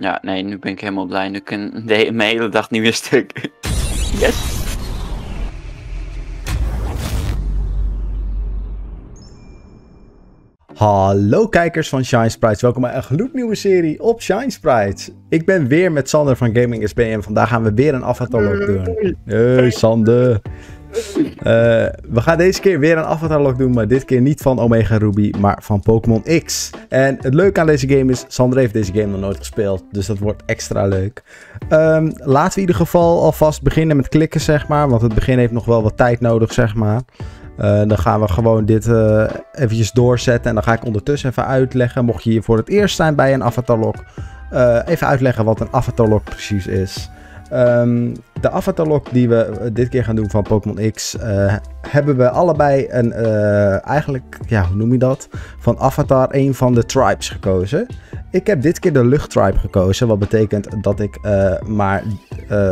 Ja, nee, nu ben ik helemaal blij. Nu kan ik mijn hele dag niet meer stuk. Yes! Hallo kijkers van ShineSprites, welkom bij een gloednieuwe serie op ShineSprites. Ik ben weer met Sander van GamingSB en vandaag gaan we weer een Avatarlocke doen. Hey Sander. We gaan deze keer weer een Avatarlocke doen, maar dit keer niet van Omega Ruby, maar van Pokémon X. En het leuke aan deze game is, Sander heeft deze game nog nooit gespeeld, dus dat wordt extra leuk. Laten we in ieder geval alvast beginnen met klikken, zeg maar, want het begin heeft nog wel wat tijd nodig, zeg maar. Dan gaan we gewoon dit eventjes doorzetten en dan ga ik ondertussen even uitleggen, mocht je hier voor het eerst zijn bij een Avatarlocke, even uitleggen wat een Avatarlocke precies is. De Avatarlocke die we dit keer gaan doen van Pokémon X, hebben we allebei een, eigenlijk, ja, hoe noem je dat? Van Avatar een van de tribes gekozen. Ik heb dit keer de luchttribe gekozen, wat betekent dat ik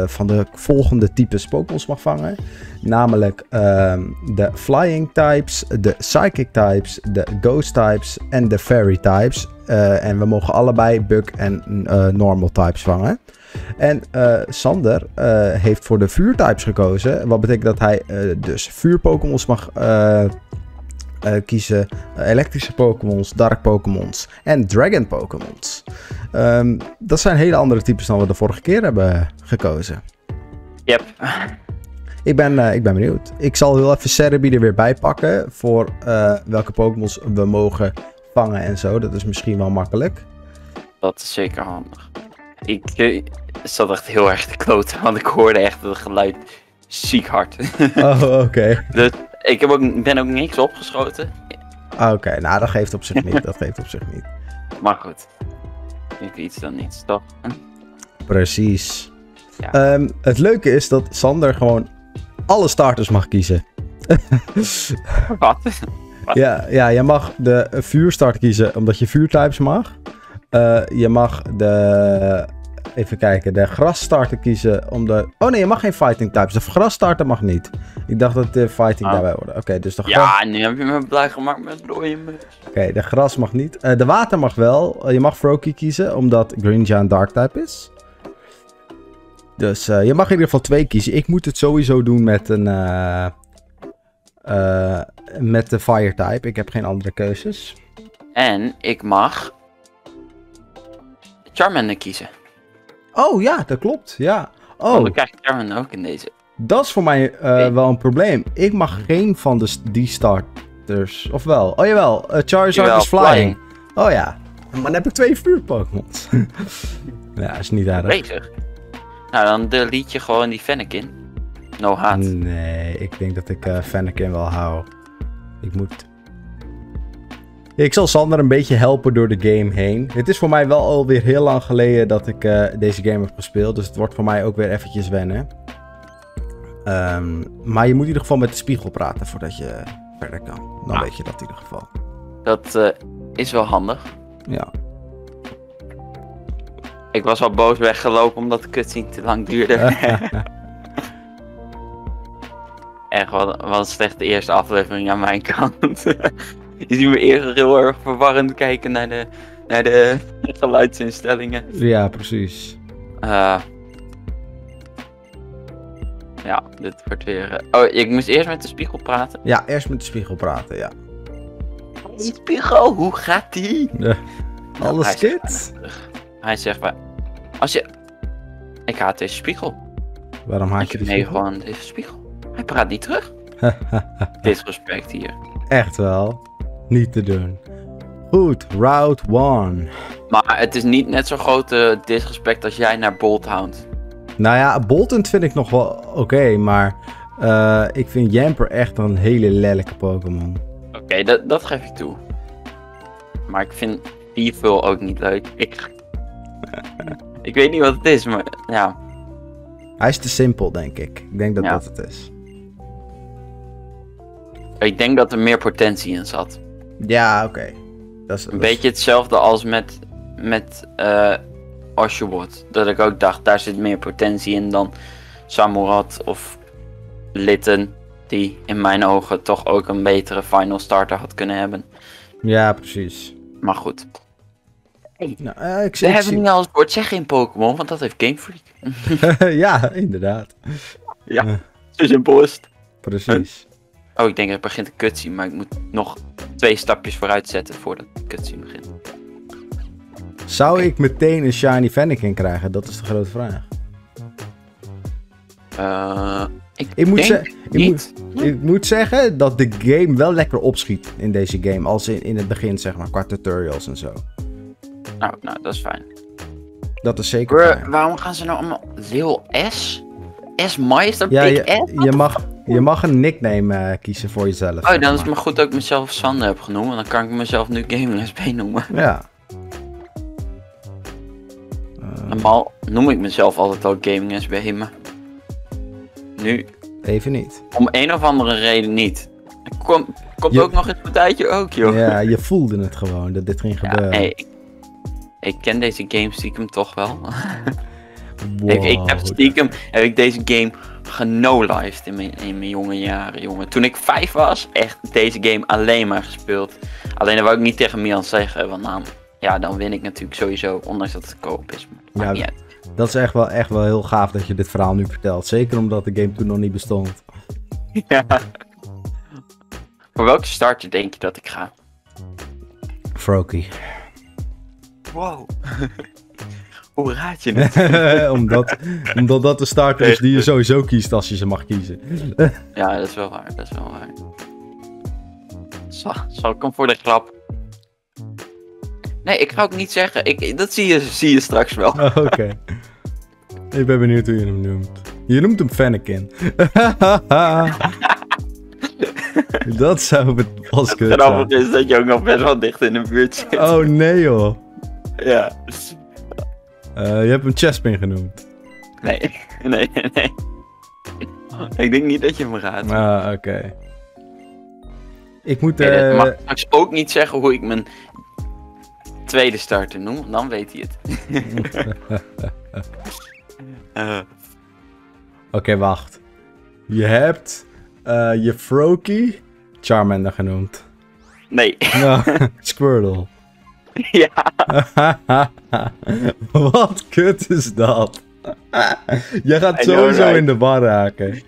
van de volgende types Pokémons mag vangen. Namelijk de Flying types, de Psychic types, de Ghost types en de Fairy types. En we mogen allebei Bug en Normal types vangen. En Sander heeft voor de vuurtypes gekozen. Wat betekent dat hij dus vuurpokémons mag kiezen. Elektrische pokémons, dark pokémons en dragon pokémons. Dat zijn hele andere types dan we de vorige keer hebben gekozen. Yep. Ik ben benieuwd. Ik zal heel even Cerebi er weer bij pakken voor welke pokémons we mogen vangen en zo. Dat is misschien wel makkelijk. Dat is zeker handig. Ik zat echt heel erg te kloten, want ik hoorde echt het geluid ziek hard. Oh, oké. Okay. Dus ik heb ook, ben ook niks opgeschoten. Oké, okay, nou dat geeft op zich niet, dat geeft op zich niet. Maar goed, ik iets dan niets, toch? Precies. Ja. Het leuke is dat Sander gewoon alle starters mag kiezen. Wat? Ja, je mag de vuurstart kiezen, omdat je vuurtypes mag. Je mag de, even kijken, de grasstarter kiezen om de... Oh nee, je mag geen fighting types. De grasstarter mag niet. Ik dacht dat de fighting daarbij hoorde. Oké, dus de gras... Ja, nu heb je me blij gemaakt met rode muts. Oké, de gras mag niet. De water mag wel. Je mag Froakie kiezen, omdat Greninja een dark type is. Dus je mag in ieder geval twee kiezen. Ik moet het sowieso doen met een... met de fire type. Ik heb geen andere keuzes. En ik mag... Charmander kiezen. Oh ja, dat klopt. Ja. Oh, dan krijg ik Charmander ook in deze. Dat is voor mij wel een probleem. Ik mag geen van die starters. Of wel? Oh jawel, Charizard jawel, is flying. Oh ja. Maar dan heb ik twee vuurpokémons. Ja, is niet aardig. Bezig. Nou, dan delete je gewoon die Fennekin. No haat. Nee, ik denk dat ik Fennekin wel hou. Ik moet... Ik zal Sander een beetje helpen door de game heen. Het is voor mij wel alweer heel lang geleden dat ik deze game heb gespeeld. Dus het wordt voor mij ook weer eventjes wennen. Maar je moet in ieder geval met de spiegel praten voordat je verder kan. Dan weet je dat in ieder geval. Dat is wel handig. Ja. Ik was al boos weggelopen omdat de cutscene te lang duurde. Echt, wat een slechte eerste aflevering aan mijn kant. Je ziet me eerder heel erg verwarrend kijken naar de geluidsinstellingen. Ja, precies. Ja, dit wordt weer... Oh, ik moest eerst met de spiegel praten? Ja, eerst met de spiegel praten, ja. Die spiegel, hoe gaat die? Ja. Nou, alles kit? Hij zegt maar... Als je... Ik haat deze spiegel. Waarom haat je die spiegel? Nee, gewoon deze spiegel. Hij praat niet terug. Disrespect hier. Echt wel. Niet te doen. Goed, route 1. Maar het is niet net zo'n grote disrespect als jij naar Bolt hound. Nou ja, Boltend vind ik nog wel oké, maar ik vind Jamper echt een hele lelijke Pokémon. Oké, dat geef ik toe. Maar ik vind Evil ook niet leuk. Ik weet niet wat het is, maar ja. Hij is te simpel, denk ik. Ik denk dat dat het is. Ik denk dat er meer potentie in zat. Ja, oké. Dat is een beetje hetzelfde als met Oshawott. Dat ik ook dacht, daar zit meer potentie in dan Samurott of Litten. Die in mijn ogen toch ook een betere final starter had kunnen hebben. Ja, precies. Maar goed. Hey, nou, we hebben nu al het woord zeggen in Pokémon, want dat heeft Game Freak. Ja, inderdaad. Ja, dus in post. Precies. Oh, ik denk dat het begint een cutscene, maar ik moet nog 2 stapjes vooruit zetten voordat de cutscene begint. Zou ik meteen een shiny Fennekin krijgen? Dat is de grote vraag. Ik moet zeggen dat de game wel lekker opschiet in deze game. Als in het begin, zeg maar, qua tutorials en zo. Nou, dat is fijn. Dat is zeker fijn. Waarom gaan ze nou allemaal... Lil S? S-Meister? Ja, je mag een nickname kiezen voor jezelf. Oh, dan is het maar goed dat ik mezelf Sander heb genoemd. Want dan kan ik mezelf nu GamingSB noemen. Ja. Normaal noem ik mezelf altijd al GamingSB, maar... Nu... Even niet. Om een of andere reden niet. Komt ook nog eens een partijtje ook, joh. Ja, je voelde het gewoon, dat dit ging gebeuren. Hey, ik ken deze game stiekem toch wel. Wow, ik heb stiekem deze game genolived in mijn jonge jaren, jongen. Toen ik 5 was, echt deze game alleen maar gespeeld. Alleen dat wou ik niet tegen Mian zeggen, want dan win ik natuurlijk sowieso, ondanks dat het koop is. Maar ja, dat is echt wel heel gaaf dat je dit verhaal nu vertelt. Zeker omdat de game toen nog niet bestond. Ja. Voor welke starter denk je dat ik ga? Froakie. Wow. Hoe raad je het? omdat dat de starter is die je sowieso kiest als je ze mag kiezen. Ja, dat is wel waar. Dat is wel waar. Zal ik hem voor de grap? Nee, ik ga ook niet zeggen. Dat zie je straks wel. Oh, oké. Ik ben benieuwd hoe je hem noemt. Je noemt hem Fennekin. Dat zou het pas kunnen zijn. Het grappige is dat je ook nog best wel dicht in de buurt zit. Oh nee joh. Ja. Je hebt hem Chespin genoemd. Nee. Ik denk niet dat je hem raadt. Ah, oké. Ik moet... dat mag straks ook niet zeggen hoe ik mijn... tweede starter noem, dan weet hij het. Oké, wacht. Je hebt je Froakie Charmander genoemd. Nee. No, Squirtle. Ja. Wat kut is dat? Je gaat sowieso in de war raken.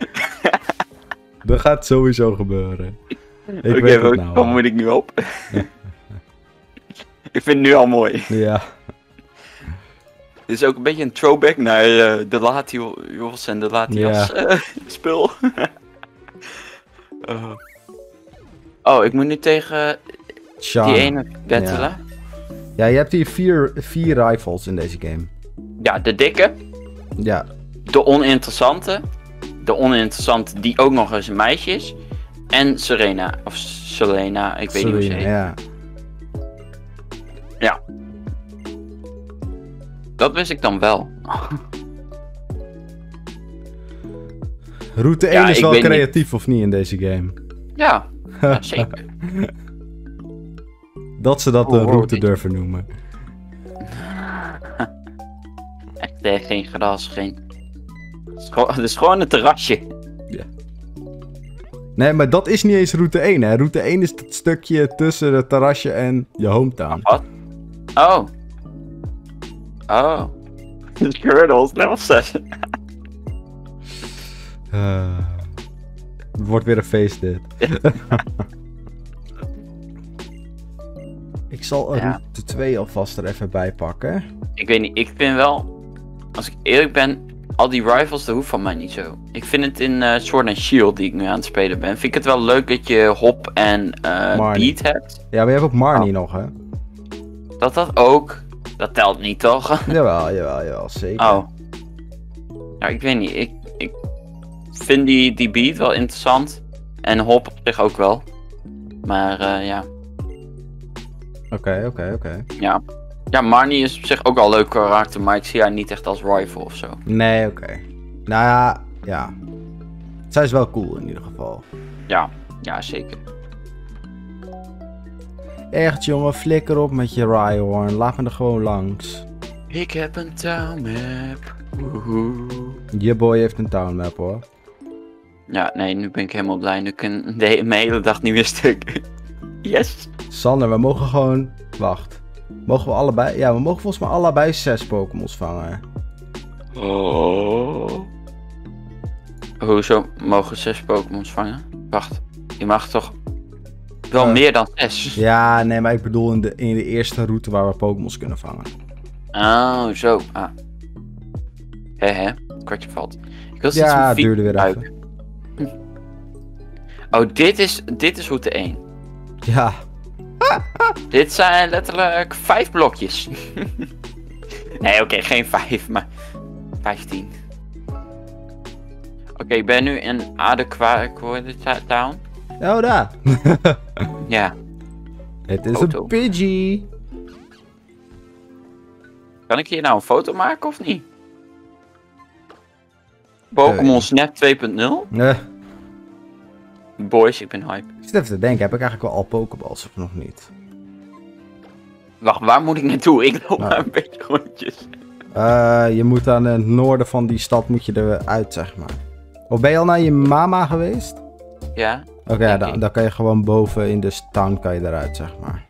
Dat gaat sowieso gebeuren. Oké, dan moet ik nu op. Ik vind het nu al mooi. Ja. Dit is ook een beetje een throwback naar de Latios en de Latias spul. Oh, ik moet nu tegen die ene battelen. Ja, je hebt hier 4 rivals in deze game. Ja, de dikke. Ja. De oninteressante. De oninteressante die ook nog eens een meisje is. En Serena. Of Selena, ik weet niet hoe ze heet. Ja. Ja. Dat wist ik dan wel. Route 1 is wel creatief of niet in deze game. Ja, zeker. Dat ze dat route durven noemen. Echt geen gras, geen... Het is gewoon een terrasje. Ja. Nee, maar dat is niet eens route 1 hè. Route 1 is het stukje tussen het terrasje en je hometown. Wat? Oh. Oh. Squirtles, level 6. Het wordt weer een feest dit. Ik zal route 2 alvast er even bij pakken. Ik weet niet, ik vind wel... Als ik eerlijk ben, al die rivals, dat hoeft van mij niet zo. Ik vind het in Sword and Shield, die ik nu aan het spelen ben, vind ik het wel leuk dat je Hop en Beat hebt. Ja, maar je hebt ook Marnie nog, hè? Dat ook. Dat telt niet, toch? Jawel, zeker. Oh. Nou, ik weet niet. Ik vind die beat wel interessant. En Hop op zich ook wel. Maar, ja. Oké. Ja. Ja, Marnie is op zich ook al leuk karakter, maar ik zie haar niet echt als rival of zo. Nee, oké. Nou ja. Zij is wel cool in ieder geval. Ja, zeker. Echt jongen, flikker op met je Rhyhorn. Laat me er gewoon langs. Ik heb een townmap. Je boy heeft een townmap hoor. Ja, nee, nu ben ik helemaal blij. Nu kan mijn hele dag niet meer stuk. Yes. Sander, we mogen gewoon... Wacht. Mogen we allebei? Ja, we mogen volgens mij allebei 6 Pokémons vangen. Oh. Hoezo mogen we 6 Pokémons vangen? Wacht, je mag toch wel meer dan 6? Ja, nee, maar ik bedoel in de eerste route waar we Pokémons kunnen vangen. Oh, zo. Ah. Hè, kwartje valt. Ik wil ja, het duurde weer even. Oh, dit is route 1. Ja. Dit zijn letterlijk 5 blokjes. Nee, oké, geen 5, maar 15. Oké, ik ben nu in adequate town. Oh, daar. Ja. Het is een Pidgey. Kan ik hier nou een foto maken of niet? Pokémon Snap 2.0? Nee. Boys, ik ben hype. Ik zit even te denken, heb ik eigenlijk wel al Pokéballs of nog niet? Wacht, waar moet ik naartoe? Ik loop maar een beetje rondjes. Je moet aan het noorden van die stad moet je eruit, zeg maar. Of ben je al naar je mama geweest? Ja. Oké, dan kan je gewoon boven in de town kan je eruit, zeg maar.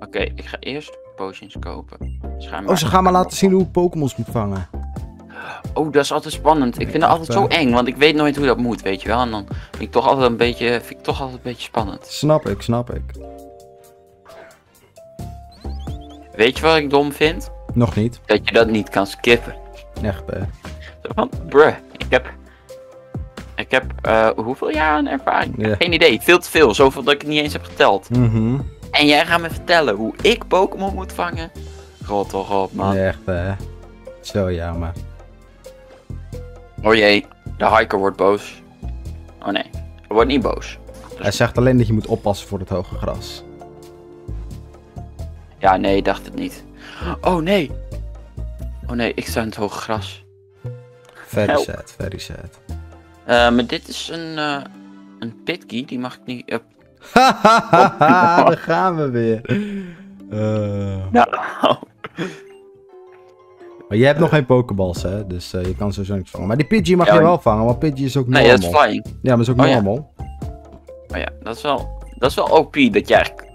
Oké, ik ga eerst potions kopen. Oh, ze gaan maar laten zien hoe Pokémons moet vangen. Oh, dat is altijd spannend. Ik vind het altijd zo eng, want ik weet nooit hoe dat moet, weet je wel. En dan vind ik toch altijd een beetje spannend. Snap ik. Weet je wat ik dom vind? Nog niet. Dat je dat niet kan skippen. Echt, hè? Want, bruh, ik heb hoeveel jaar aan ervaring? Yeah. Geen idee, veel te veel. Zoveel dat ik het niet eens heb geteld. En jij gaat me vertellen hoe ik Pokémon moet vangen? God toch op, man. Echt, hè? Zo jammer. Oh jee, de hiker wordt boos. Oh nee, hij wordt niet boos. Dus... Hij zegt alleen dat je moet oppassen voor het hoge gras. Ja, nee, ik dacht het niet. Oh nee! Oh nee, ik sta in het hoge gras. Very sad. Maar dit is een Pidgey, die mag ik niet... Hahaha, daar gaan we weer. Nou... Maar je hebt nog geen Pokeballs, hè? Dus je kan sowieso niks vangen. Maar die Pidgey mag je wel vangen, want Pidgey is ook normal. Nee, dat is flying. Ja, maar dat is ook normal. Maar ja, dat is wel OP dat je eigenlijk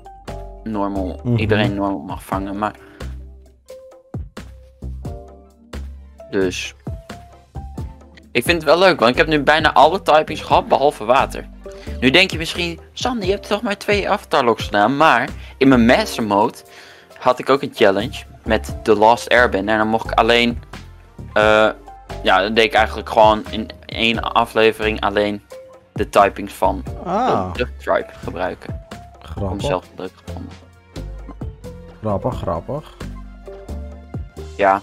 normal, iedereen normal mag vangen, maar... Dus... Ik vind het wel leuk, want ik heb nu bijna alle typings gehad, behalve water. Nu denk je misschien, Sander, je hebt toch maar 2 Avatarlocks gedaan, maar... In mijn Master Mode had ik ook een challenge met The Last Airbender. En dan mocht ik alleen... ja, dan deed ik eigenlijk gewoon in 1 aflevering alleen de typings van de tribe gebruiken. Grappig. Om zelf leuk te vonden. Grappig. Ja.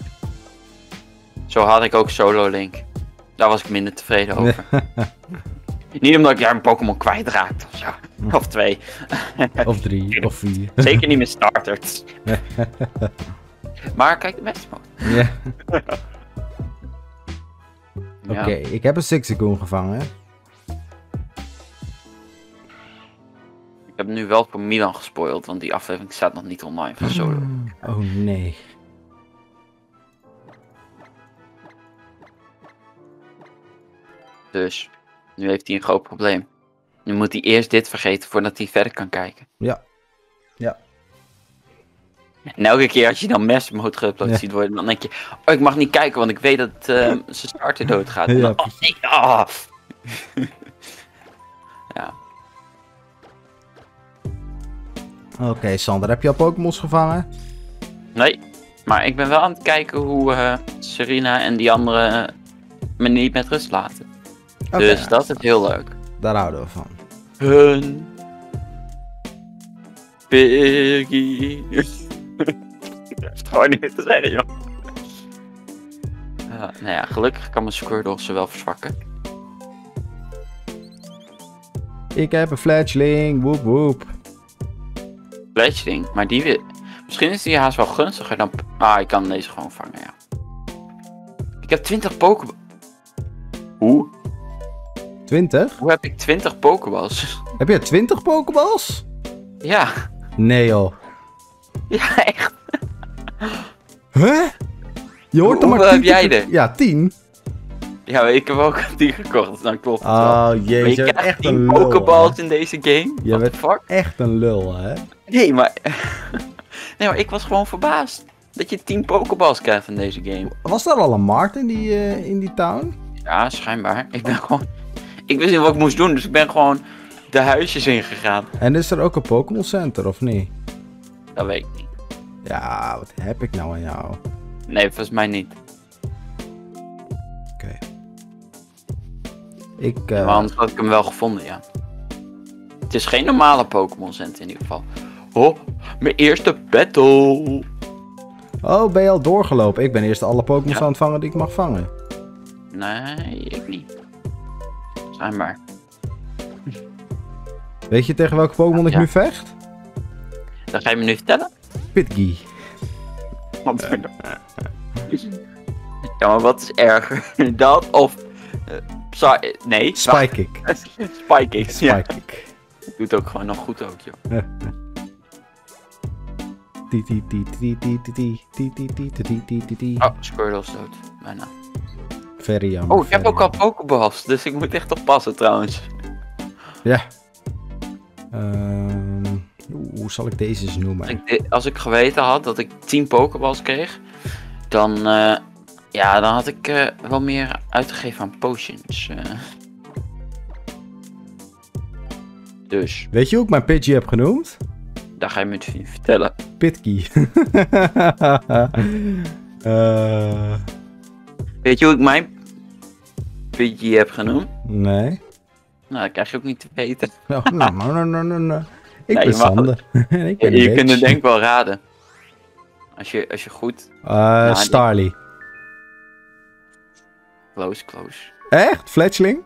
Zo had ik ook Solo Link. Daar was ik minder tevreden over. Niet omdat ik daar een Pokémon kwijtraakte of zo. Of 2. Of 3, of 4. Zeker niet meer starters. Maar kijk de beste man. Ja. Oké, ik heb een Sixagoon gevangen. Ik heb nu wel voor Milan gespoild, want die aflevering staat nog niet online van Solo. Oh nee. Dus, nu heeft hij een groot probleem. Nu moet hij eerst dit vergeten voordat hij verder kan kijken. Ja. En elke keer als je dan Master Mode geüpload ziet worden, dan denk je... Oh, ik mag niet kijken, want ik weet dat zijn starter doodgaat. Ja, dan, oh nee, af. Oh. Ja. Oké, Sander, heb je al Pokémons gevangen? Nee, maar ik ben wel aan het kijken hoe Serena en die anderen me niet met rust laten. Okay, dus dat is heel leuk. Daar houden we van. Hun... Piggy... Dat is gewoon niet te zeggen, joh. Nou ja, gelukkig kan mijn Squirtle ze wel verzwakken. Ik heb een fledgling, woep woep. Fledgling? Maar die weer... Misschien is die haast wel gunstiger dan... Ah, ik kan deze gewoon vangen, ja. Ik heb 20 Pokémon. Hoe? 20? Hoe heb ik 20 Pokéballs? Heb je 20 Pokéballs? Ja. Nee joh. Ja, echt. Huh? Je hoort er maar 10. Heb jij er? Ja, 10. Ja, ik heb ook 10 gekocht, dus dan klopt het wel. Oh jezus, je krijgt echt 10 Pokéballs in deze game. Je bent echt een lul, hè? Nee, maar... Nee, maar ik was gewoon verbaasd dat je 10 Pokeballs krijgt van deze game. Was daar al een markt in die town? Ja, schijnbaar. Ik ben gewoon... Ik wist niet wat ik moest doen, dus ik ben gewoon de huisjes ingegaan. En is er ook een Pokémon Center, of niet? Dat weet ik niet. Ja, wat heb ik nou aan jou? Nee, volgens mij niet. Oké. Maar anders had ik hem wel gevonden, ja. Het is geen normale Pokémon Center in ieder geval. Oh, mijn eerste battle! Oh, ben je al doorgelopen? Ik ben eerst alle Pokémon aan het vangen die ik mag vangen. Nee, ik niet. Schijnbaar. Weet je tegen welke Pokémon ik nu vecht? Dat ga je me nu vertellen? Pidgey. Wat ja, maar wat is erger? Dat of... nee. Spikekick. Spikekick. Spikekick. Doet ook gewoon nog goed ook, joh. Oh, Squirtle is dood. Bijna. Very jammer. Oh, ik heb ook al Pokeballs, dus ik moet echt oppassen trouwens. Ja. Hoe zal ik deze eens noemen? Als ik geweten had dat ik 10 Pokeballs kreeg, dan, ja, dan had ik wel meer uitgegeven aan potions. Dus. Weet je hoe ik mijn Pidgey heb genoemd? Daar ga je me het vertellen. Pidgey. Weet je hoe ik mijn Pidgey heb genoemd? Nee. Nou, dat krijg je ook niet te weten. No. Ik ben Sander. Ik ben je kunt het denk ik wel raden. Als je goed... Starly. Close. Echt? Fletchling?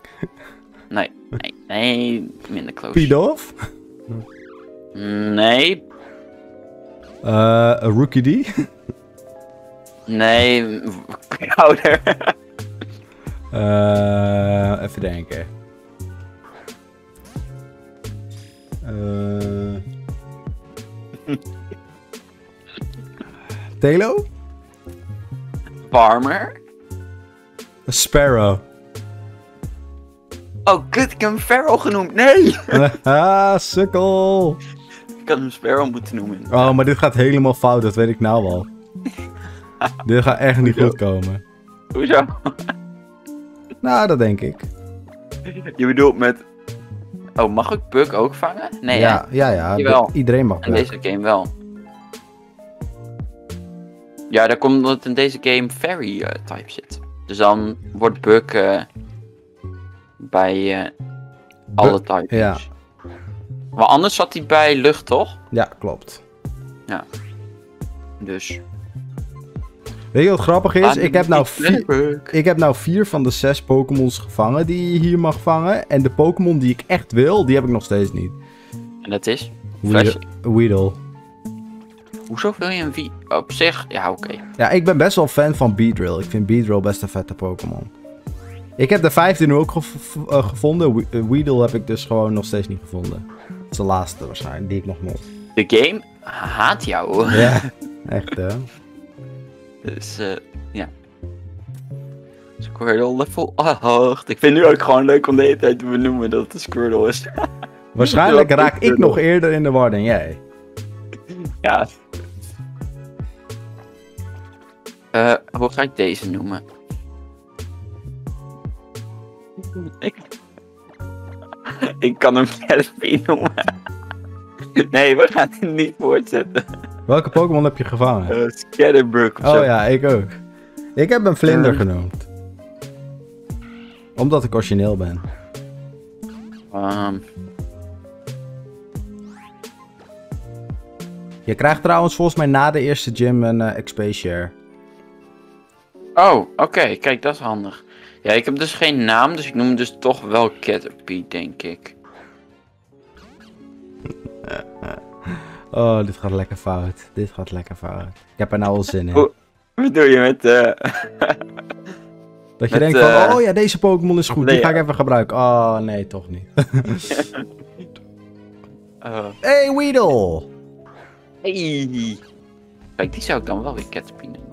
Nee. Minder close. Pidoof? Nee. Rookidee? Nee, kouder. Even denken. Telo? Farmer? A Sparrow. Oh, kut, ik heb hem Farrow genoemd. Nee! Haha, sukkel. Ik had hem Sparrow moeten noemen. Oh, maar dit gaat helemaal fout, dat weet ik nou al. Dit gaat echt niet goed komen. Hoezo? Nou, dat denk ik. Je bedoelt met... Oh, mag ik Puck ook vangen? Nee, ja. Iedereen mag Puck. In deze game wel. Ja, daar komt omdat in deze game Fairy type zit. Dus dan wordt Puck bij alle types. Ja. Maar anders zat hij bij lucht, toch? Ja, klopt. Ja. Dus... Weet je wat grappig is? Ik heb nou vier van de 6 Pokémons gevangen die je hier mag vangen. En de Pokémon die ik echt wil, die heb ik nog steeds niet. En dat is? Weedle. Hoezo wil je een Weedle? Op zich? Ja, oké. Ja, ik ben best wel fan van Beedrill. Ik vind Beedrill best een vette Pokémon. Ik heb de 5e nu ook gevonden. Weedle heb ik dus gewoon nog steeds niet gevonden. Dat is de laatste waarschijnlijk, die ik nog moet. De game haat jou. Ja, echt hè. Dus, ja. Squirtle level 8. Ik vind nu ook gewoon leuk om de hele tijd te benoemen dat het een Squirtle is. Waarschijnlijk raak ik nog eerder in de war dan jij. Ja. Hoe ga ik deze noemen? Ik kan hem Caterpie noemen. Nee, we gaan het niet voortzetten. Welke Pokémon heb je gevangen? Scatterbug. Oh ja, ik ook. Ik heb een vlinder genoemd. Omdat ik origineel ben. Je krijgt trouwens volgens mij na de eerste gym een XP share. Oh, oké. Kijk, dat is handig. Ja, ik heb dus geen naam, dus ik noem hem dus toch wel Caterpie, denk ik. Oh, dit gaat lekker fout. Dit gaat lekker fout. Ik heb er nou al zin in. Hoe bedoel je met... dat je denkt van, oh ja, deze Pokémon is goed. Die ga ik even gebruiken. Oh, nee, toch niet. Hey, Weedle! Hey! Kijk, die zou ik dan wel weer Caterpie nemen.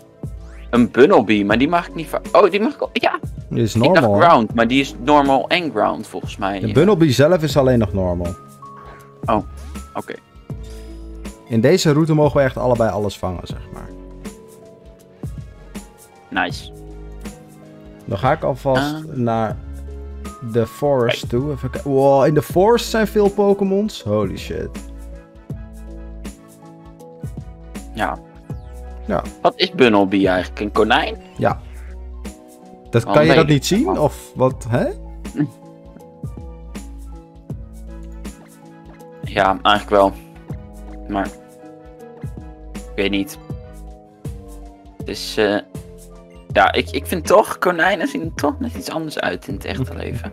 Een Bunnelbee, maar die mag ik niet... Oh, die mag ik al... Ja! Die is normal. Ik dacht ground, maar die is normal en ground, volgens mij. De Bunnelbee zelf is alleen nog normal. Oh, oké. In deze route mogen we echt allebei alles vangen, zeg maar. Nice. Dan ga ik alvast naar de forest toe. Even kijken. Wow, in de forest zijn veel Pokémons. Holy shit. Ja. Ja. Wat is Bunnelby eigenlijk? Een konijn? Ja. Dat, kan je dat niet zien? Man. Of wat? Hè? Ja, eigenlijk wel. Maar... ik weet niet. Dus... ja, ik vind toch... konijnen zien er toch net iets anders uit in het echte leven.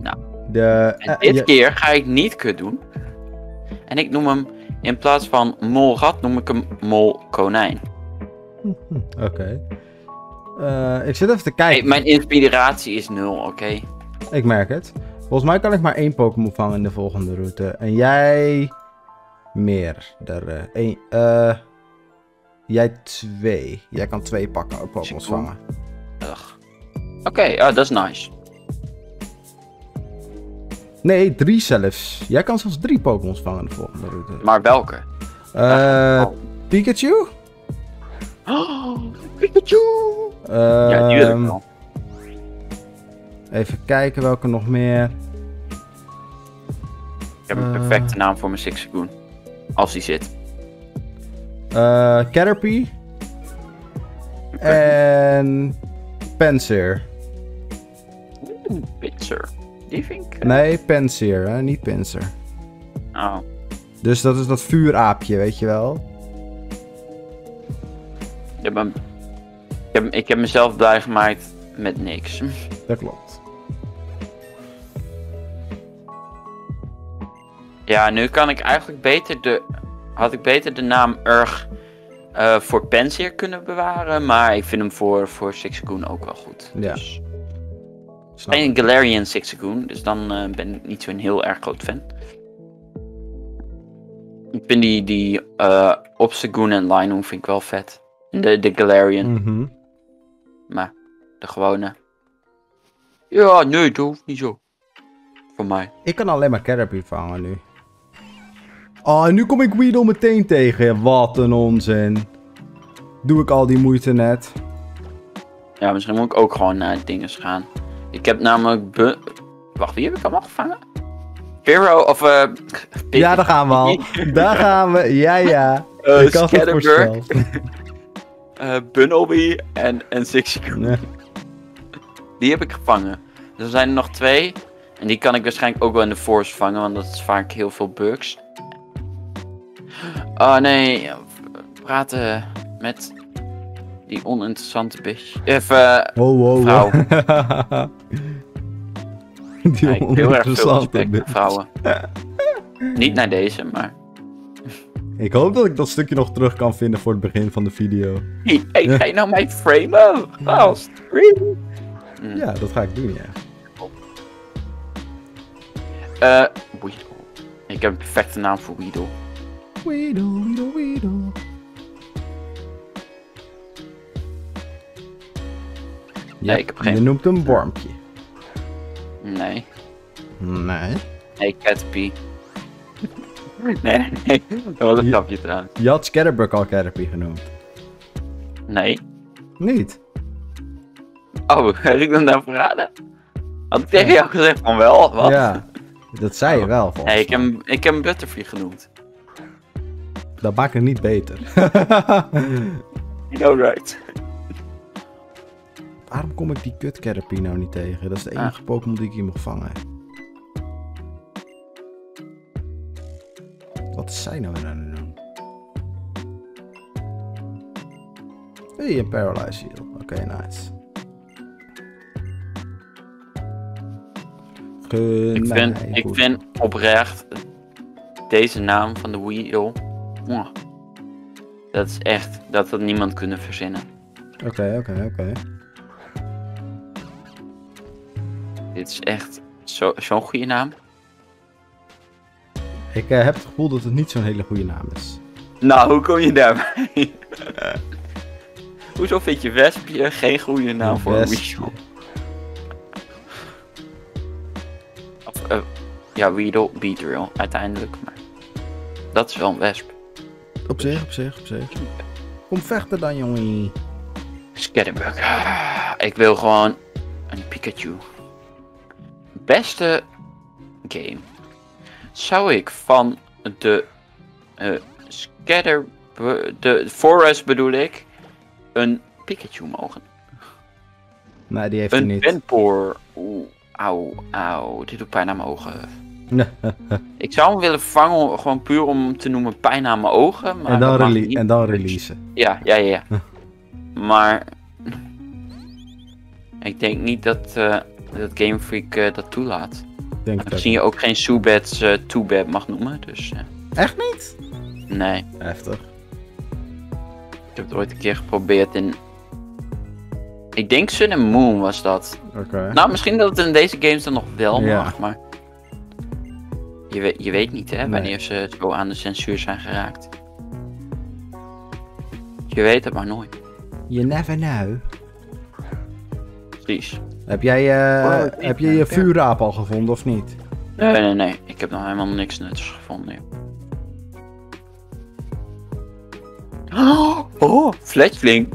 Nou. Dit keer ga ik niet kut doen. En ik noem hem... in plaats van molrat noem ik hem molkonijn. Oké. Ik zit even te kijken. Hey, mijn inspiratie is 0, oké? Ik merk het. Volgens mij kan ik maar 1 Pokémon vangen in de volgende route. En jij... jij 2. Jij kan 2 Pokémon vangen. Oké, dat is nice. Nee, 3 zelfs. Jij kan zelfs 3 Pokémon vangen in de volgende route. Maar welke? Pikachu? Oh, Pikachu! Ja, die wil ik wel. Even kijken welke nog meer. Ik heb een perfecte naam voor mijn Sixagoon. Als die zit. Caterpie. En... Pinsir. Pinsir. Die vind ik... nee, Pinsir, hè? Niet Pinsir. Oh. Dus dat is dat vuuraapje, weet je wel. Ik heb mezelf blij gemaakt met niks. Dat klopt. Ja, nu kan ik eigenlijk beter de... had ik beter de naam Urg voor Pinsir kunnen bewaren, maar ik vind hem voor Sixagoon ook wel goed. Ja. Dus... en Galarian Sixagoon, dus dan ben ik niet zo'n heel erg groot fan. Ik vind die Obstagoon en Linoon vind ik wel vet. De Galarian. Maar de gewone. Ja, nee, dat hoeft niet zo. Voor mij. Ik kan alleen maar Caterpie vangen nu. Oh, en nu kom ik Weedle meteen tegen. Wat een onzin. Doe ik al die moeite net. Ja, misschien moet ik ook gewoon naar dingen gaan. Ik heb namelijk... wacht, wie heb ik allemaal gevangen? Vero of... ja, daar gaan we al. Daar gaan we. Ja, ja. Scatterburg. Bunnelby en Sixagoon. Nee. Die heb ik gevangen. Dus er zijn er nog 2. En die kan ik waarschijnlijk ook wel in de forest vangen, want dat is vaak heel veel bugs. Oh nee, praten met die oninteressante bitch. Vrouw. Die ja, heel erg veel respect voor vrouwen. Niet naar deze, maar... ik hoop dat ik dat stukje nog terug kan vinden voor het begin van de video. Hey, ga je nou mij framen? Vast. Ja, dat ga ik doen, ja. Weedle. Ik heb een perfecte naam voor Weedle. Weedle, Weedle, Weedle. Ja, ik heb geen... je noemt een wormpje. Nee. Nee? Nee, Caterpie. nee. Dat was een grapje trouwens. Je had Scatterbuck al Caterpie genoemd. Nee. Niet? Oh, heb ik dan daar verraden? Had ik tegen jou gezegd van wel, of wat? Ja, dat zei je wel. Nee, ik heb hem Butterfree genoemd. Dat maakt het niet beter. Alright. Waarom kom ik die kut Caterpie nou niet tegen? Dat is de enige Pokémon die ik hier mag vangen. Wat is zij nou weer aan het doen? Hey, een Paralyze Heal. Oké, nice. Ik vind oprecht deze naam van de Weedle. Dat is echt dat niemand kunnen verzinnen. Oké. Dit is echt zo'n goede naam. Ik heb het gevoel dat het niet zo'n hele goede naam is. Nou, hoe kom je daarbij? Hoezo vind je Wespje geen goede naam voor een Weedle? Ja, Weedle, Beedrill, uiteindelijk. Maar... Dat is wel een wesp. Op zich, op zich, op zich. Kom vechten dan, jongen. Scatterbug. Ik wil gewoon een Pikachu. Beste game. Zou ik van de de Forest bedoel ik, een Pikachu mogen? Nee, die heeft hij niet. Een Benpoor. Oeh, auw, auw. Dit doet pijn aan mijn ogen. Ik zou hem willen vangen, gewoon puur om hem te noemen pijn aan mijn ogen. Maar en dan releasen. Ja, ja, ja. Maar ik denk niet dat, dat Game Freak dat toelaat. Aangezien je ook geen Soobats Toobad mag noemen, dus... Echt niet? Nee. Heftig. Ik heb het ooit een keer geprobeerd in... Ik denk Sun and Moon was dat. Oké. Okay. Nou, misschien dat het in deze games dan nog wel mag, maar... Je weet niet, hè, wanneer ze zo aan de censuur zijn geraakt. Je weet het maar nooit. You never know. Precies. Heb jij heb je je vuurraap al gevonden of niet? Nee, nee, nee. Ik heb nog helemaal niks nuttigs gevonden. Oh, Fletchling.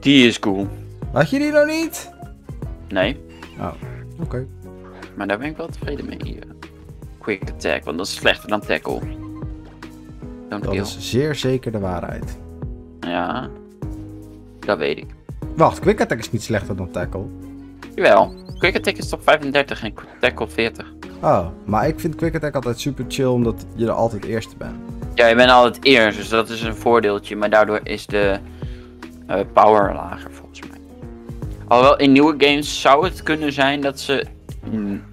Die is cool. Had je die nog niet? Nee. Oh, oké. Okay. Maar daar ben ik wel tevreden mee hier. Quick attack, want dat is slechter dan tackle. Dat is zeer zeker de waarheid. Ja, dat weet ik. Wacht, quick attack is niet slechter dan tackle. Jawel, quick attack is toch 35 en tackle 40. Oh, maar ik vind quick attack altijd super chill omdat je er altijd eerste bent. Ja, je bent altijd eerst, dus dat is een voordeeltje, maar daardoor is de power lager volgens mij. Alhoewel, in nieuwe games zou het kunnen zijn dat ze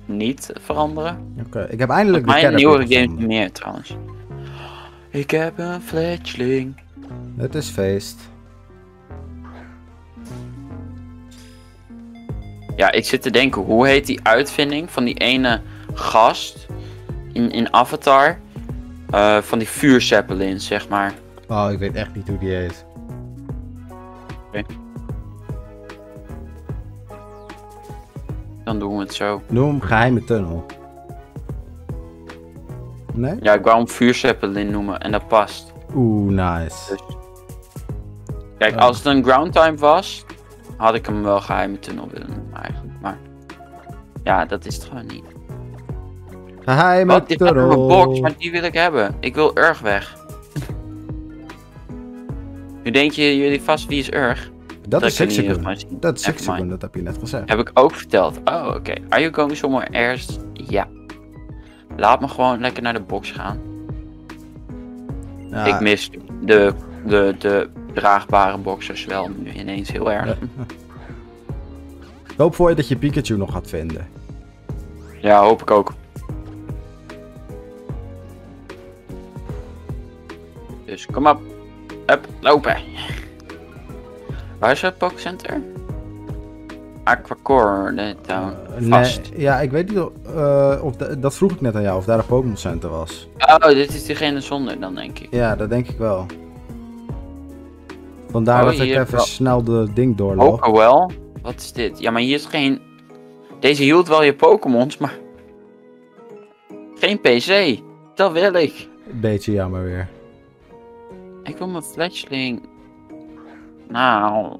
niet veranderen. Oké, okay, ik heb eindelijk de mijn nieuwe games meer trouwens. Ik heb een fletchling. Het is feest. Ja, ik zit te denken, hoe heet die uitvinding van die ene gast in Avatar? Van die vuurzeppelin, zeg maar. Oh, ik weet echt niet hoe die heet. Okay. Dan doen we het zo. Noem hem geheime tunnel. Nee? Ja, ik wou hem vuurzeppelin noemen en dat past. Oeh, nice. Dus... Kijk, als het een ground time was, had ik hem wel geheime tunnel willen noemen eigenlijk. Maar ja, dat is het gewoon niet. Geheime tunnel. Ik heb een box, maar die wil ik hebben. Ik wil Urg weg. Nu denk je jullie vast wie is Urg? Dat is Sixagoon. Dat is Sixagoon, dat heb je net gezegd. Heb ik ook verteld. Oh, oké. Okay. Are you going somewhere else? Ja. Laat me gewoon lekker naar de box gaan. Ja. Ik mis de draagbare boxers wel nu ineens heel erg. Ja. Ik hoop voor je dat je Pikachu nog gaat vinden. Ja, hoop ik ook. Dus kom op. Up, lopen. Waar is het Pokécenter? Aquacore, de town. Vast. Nee, ja, ik weet niet of dat vroeg ik net aan jou, of daar een Pokémon Center was. Oh, dit is diegene zonder dan, denk ik. Ja, dat denk ik wel. Vandaar dat ik even snel de ding doorloop. Oh, wel. Wat is dit? Ja, maar hier is geen... Deze hield wel je Pokémons, maar... Geen PC. Dat wil ik. Beetje jammer weer. Ik wil mijn fletchling... Nou...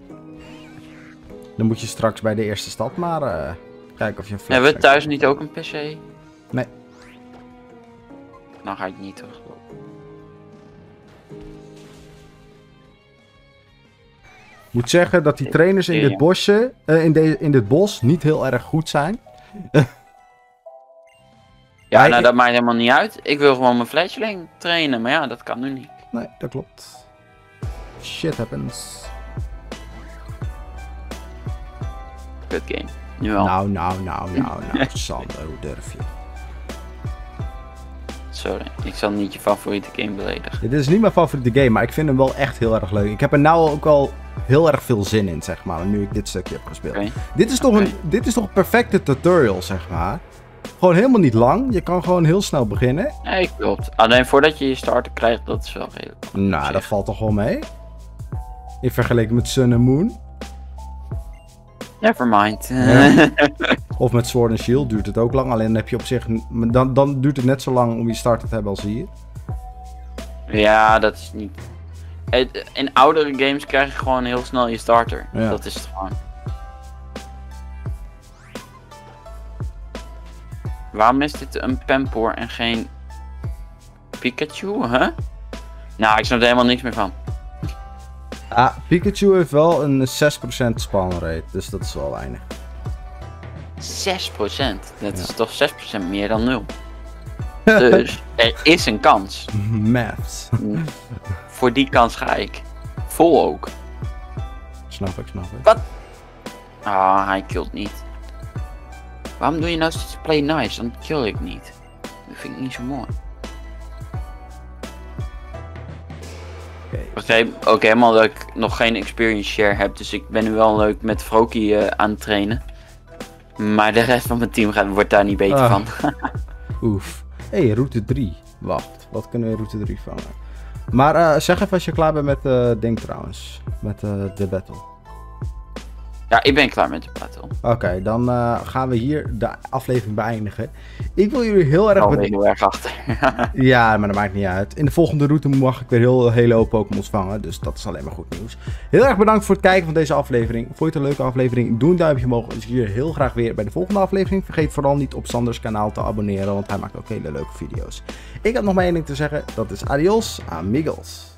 Dan moet je straks bij de eerste stad maar kijken of je een fletchling... Hebben we thuis niet ook een PC? Nee. Dan ga ik niet teruglopen. Ik moet zeggen dat die trainers in dit, bosje, in dit bos niet heel erg goed zijn. Ja, nou dat maakt helemaal niet uit. Ik wil gewoon mijn fletchling trainen, maar ja, dat kan nu niet. Nee, dat klopt. Shit happens. Good game. Nu wel. Nou, nou, nou, nou, nou, Sander, hoe durf je? Sorry, ik zal niet je favoriete game beledigen. Dit is niet mijn favoriete game, maar ik vind hem wel echt heel erg leuk. Ik heb er nou ook al heel erg veel zin in, zeg maar, nu ik dit stukje heb gespeeld. Okay. Dit is toch een perfecte tutorial, zeg maar. Gewoon helemaal niet lang. Je kan gewoon heel snel beginnen. Nee, klopt. Alleen voordat je je starter krijgt, dat is wel redelijk. Nou, dat valt toch wel mee? In vergelijking met Sun and Moon. Nevermind. Ja. Of met Sword and Shield duurt het ook lang. Alleen heb je op zich... Dan duurt het net zo lang om je starter te hebben als hier. Ja, dat is niet... In oudere games krijg je gewoon heel snel je starter. Ja. Dat is het gewoon. Waarom is dit een Pampoor en geen Pikachu, hè? Huh? Nou, ik snap er helemaal niks meer van. Ah, Pikachu heeft wel een 6% spawn rate, dus dat is wel weinig. 6%? Dat is toch 6% meer dan 0. Dus er is een kans. Maths. Voor die kans ga ik. Vol ook. Snap ik, snap ik. Wat? Ah, hij killt niet. Waarom doe je nou steeds play nice? Dan kill ik niet. Dat vind ik niet zo mooi. Oké, helemaal dat ik nog geen experience share heb, dus ik ben nu wel leuk met Froakie aan het trainen. Maar de rest van mijn team wordt daar niet beter van. Oef. Hé, route 3. Wacht, wat kunnen we in route 3 vangen? Maar zeg even als je klaar bent met ding trouwens. Met de battle. Ja, ik ben klaar met de battle. Oké, dan gaan we hier de aflevering beëindigen. Ik wil jullie heel erg bedanken. Ik ben heel erg achter. Ja, maar dat maakt niet uit. In de volgende route mag ik weer een hele hoop Pokémon's vangen. Dus dat is alleen maar goed nieuws. Heel erg bedankt voor het kijken van deze aflevering. Vond je het een leuke aflevering? Doe een duimpje omhoog. Dus hier heel graag weer bij de volgende aflevering. Vergeet vooral niet op Sanders kanaal te abonneren. Want hij maakt ook hele leuke video's. Ik had nog maar één ding te zeggen. Dat is adios, amigos.